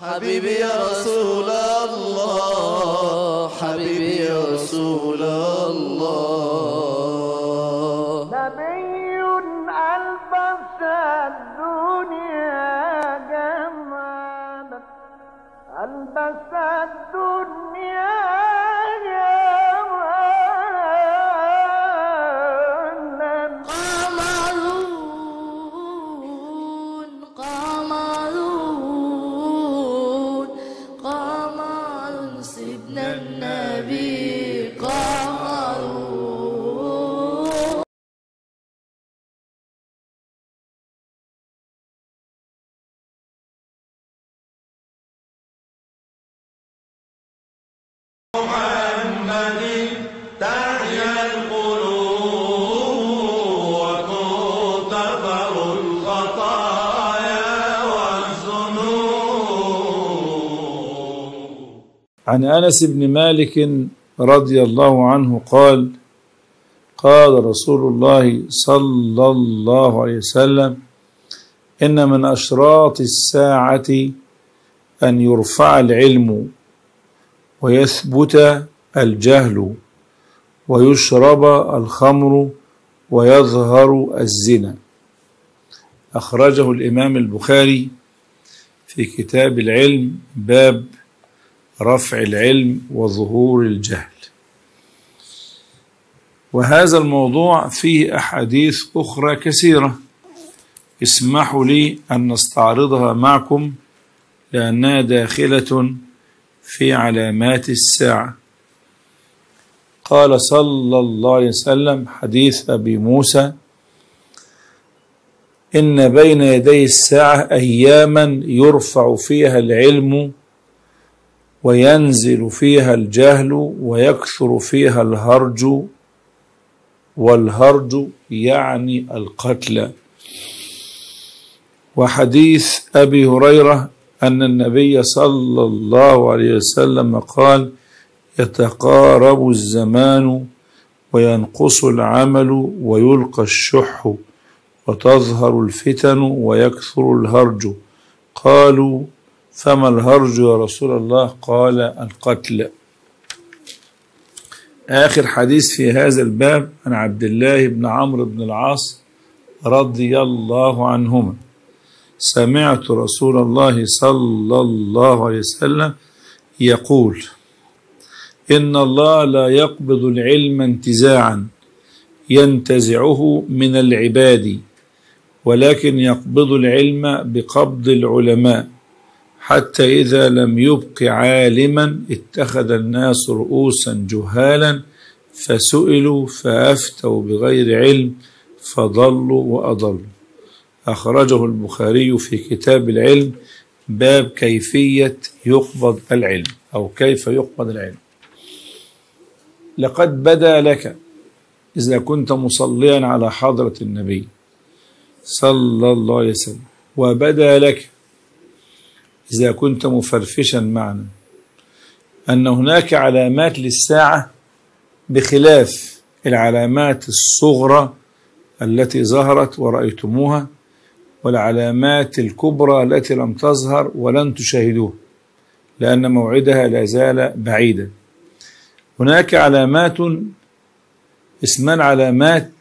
حبيبي يا رسول الله، حبيبي يا رسول الله. نبي ألبس الدنيا جمالا، ألبس الدنيا جمالا. قمرون قمرون قمرون سيدنا النبي قمرون. تحيا القلوب وتغفر الخطايا والذنوب. عن أنس بن مالك رضي الله عنه قال: قال رسول الله صلى الله عليه وسلم: إن من أشراط الساعة أن يرفع العلم ويثبت الجهل ويشرب الخمر ويظهر الزنا. أخرجه الإمام البخاري في كتاب العلم، باب رفع العلم وظهور الجهل. وهذا الموضوع فيه أحاديث أخرى كثيرة، اسمحوا لي أن نستعرضها معكم لأنها داخلة في علامات الساعة. قال صلى الله عليه وسلم، حديث أبي موسى: إن بين يدي الساعة أياما يرفع فيها العلم وينزل فيها الجهل ويكثر فيها الهرج، والهرج يعني القتل. وحديث أبي هريرة أن النبي صلى الله عليه وسلم قال: يتقارب الزمان وينقص العمل ويلقى الشح وتظهر الفتن ويكثر الهرج. قالوا: فما الهرج يا رسول الله؟ قال: القتل. آخر حديث في هذا الباب عن عبد الله بن عمرو بن العاص رضي الله عنهما: سمعت رسول الله صلى الله عليه وسلم يقول: إن الله لا يقبض العلم انتزاعا ينتزعه من العباد، ولكن يقبض العلم بقبض العلماء، حتى إذا لم يبق عالما اتخذ الناس رؤوسا جهالا فسئلوا فأفتوا بغير علم فضلوا وأضلوا. أخرجه البخاري في كتاب العلم، باب كيفية يقبض العلم أو كيف يقبض العلم. لقد بدا لك إذا كنت مصليا على حضرة النبي صلى الله عليه وسلم، وبدا لك إذا كنت مفرفشا معنا، أن هناك علامات للساعة بخلاف العلامات الصغرى التي ظهرت ورأيتموها، والعلامات الكبرى التي لم تظهر ولن تشاهدوها لأن موعدها لا زال بعيدا. هناك علامات اسمان علامات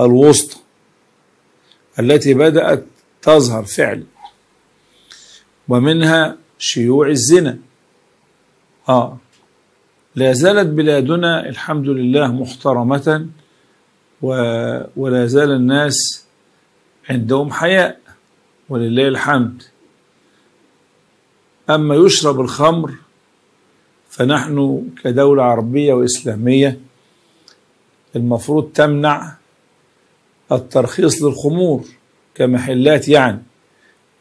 الوسطى التي بدأت تظهر فعلا، ومنها شيوع الزنا. لا زالت بلادنا الحمد لله محترمة، ولا زال الناس عندهم حياء ولله الحمد. أما يشرب الخمر فنحن كدولة عربية وإسلامية المفروض تمنع الترخيص للخمور كمحلات يعني،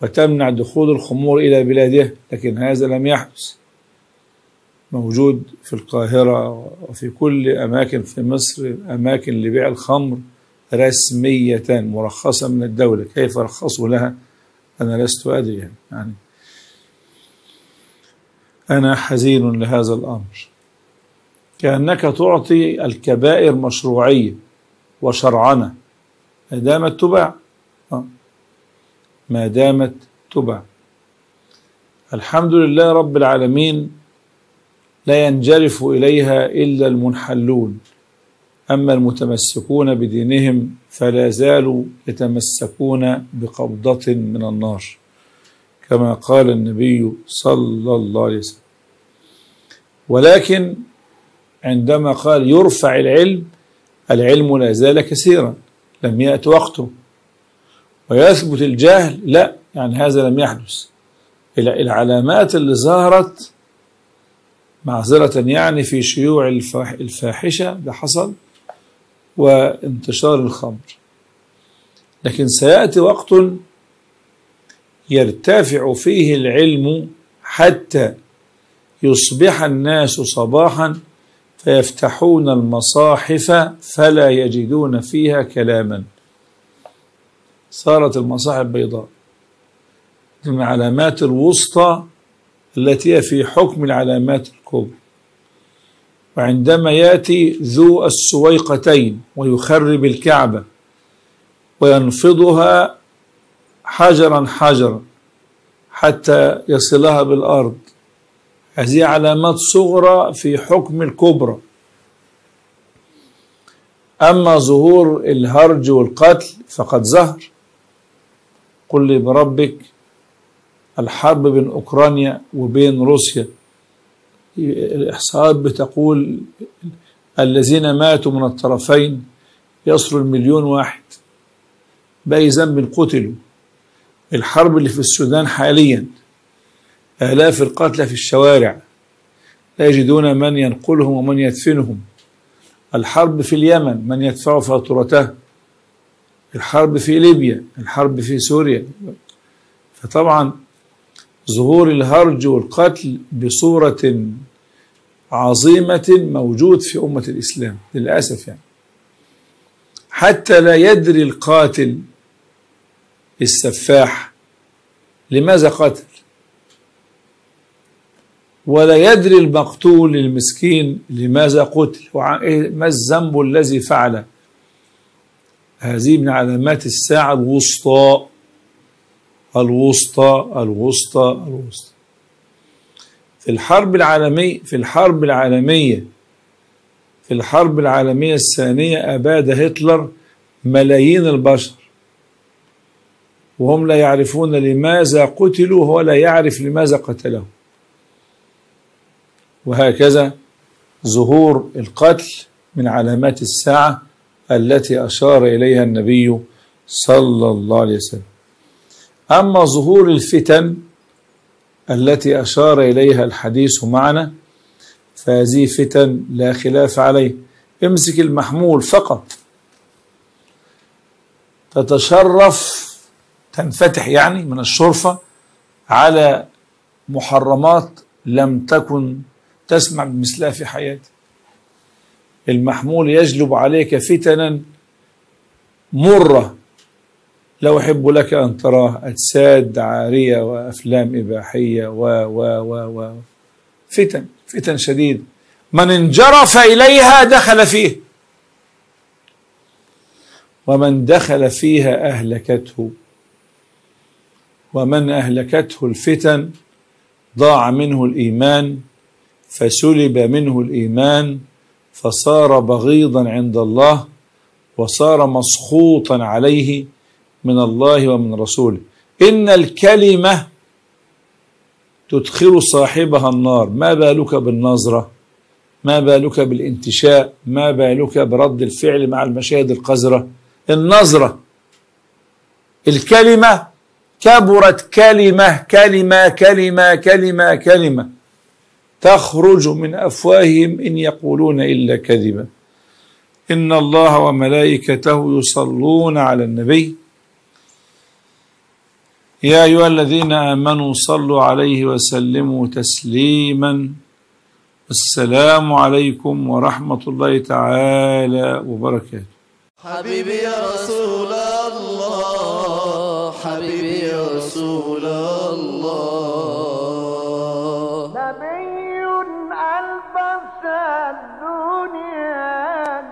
وتمنع دخول الخمور إلى بلادها، لكن هذا لم يحدث. موجود في القاهرة وفي كل أماكن في مصر أماكن لبيع الخمر رسمية مرخصة من الدولة. كيف رخصوا لها؟ أنا لست أدري يعني أنا حزين لهذا الأمر. كأنك تعطي الكبائر مشروعية وشرعنة ما دامت تباع، الحمد لله رب العالمين لا ينجرف إليها إلا المنحلون، أما المتمسكون بدينهم فلا زالوا يتمسكون بقبضة من النار كما قال النبي صلى الله عليه وسلم. ولكن عندما قال يرفع العلم، العلم لا زال كثيرا لم يأت وقته، ويثبت الجهل لا، يعني هذا لم يحدث. العلامات اللي ظهرت معذرة يعني في شيوع الفاحشة ده حصل، وانتشار الخمر، لكن سيأتي وقت يرتفع فيه العلم حتى يصبح الناس صباحا فيفتحون المصاحف فلا يجدون فيها كلاما. صارت المصاحف بيضاء، من علامات الوسطى التي هي في حكم العلامات الكبرى. وعندما يأتي ذو السويقتين ويخرب الكعبة وينفضها حجرا حجرا حتى يصلها بالأرض، هذه علامات صغرى في حكم الكبرى. أما ظهور الهرج والقتل فقد ظهر. قل لي بربك، الحرب بين أوكرانيا وبين روسيا، الإحصاءات بتقول الذين ماتوا من الطرفين يصلوا 1,000,000 واحد، بأي ذنب قتلوا. الحرب اللي في السودان حاليا آلاف القتلى في الشوارع لا يجدون من ينقلهم ومن يدفنهم. الحرب في اليمن من يدفع فاتورته، الحرب في ليبيا، الحرب في سوريا. فطبعا ظهور الهرج والقتل بصورة عظيمة موجود في أمة الإسلام للأسف، يعني حتى لا يدري القاتل السفاح لماذا قتل، ولا يدري المقتول المسكين لماذا قتل وما الذنب الذي فعله. هذه من علامات الساعة الوسطى الوسطى الوسطى الوسطى. في الحرب العالمية الثانية أباد هتلر ملايين البشر وهم لا يعرفون لماذا قتلوا، ولا يعرف لماذا قتلهم. وهكذا ظهور القتل من علامات الساعة التي أشار إليها النبي صلى الله عليه وسلم. أما ظهور الفتن التي أشار إليها الحديث معنا فهذه فتن لا خلاف عليه. امسك المحمول فقط، تتشرف تنفتح يعني من الشرفة على محرمات لم تكن تسمع بمثلها في حياتك. المحمول يجلب عليك فتنا مرة، لو أحب لك أن تراه، أجساد دعارية وأفلام إباحية و فتن شديدة، من انجرف إليها دخل فيه، ومن دخل فيها أهلكته، ومن أهلكته الفتن ضاع منه الإيمان، فسلب منه الإيمان، فصار بغيضا عند الله، وصار مسخوطا عليه من الله ومن رسوله. إن الكلمة تدخل صاحبها النار، ما بالك بالنظرة، ما بالك بالانتشاء، ما بالك برد الفعل مع المشاهد القذرة. النظرة، الكلمة، كبرت كلمة كلمة كلمة كلمة كلمة تخرج من أفواههم إن يقولون إلا كذبا. إن الله وملائكته يصلون على النبي يا أيها الذين آمنوا صلوا عليه وسلموا تسليما. السلام عليكم ورحمة الله تعالى وبركاته. حبيبي يا رسول الله، حبيبي يا رسول الله، نبي ألبس الدنيا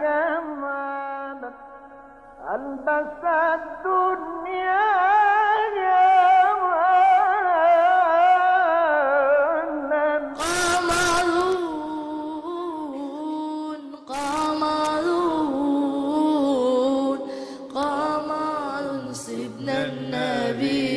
جمالا، ألبس الدنيا سيدنا النبي.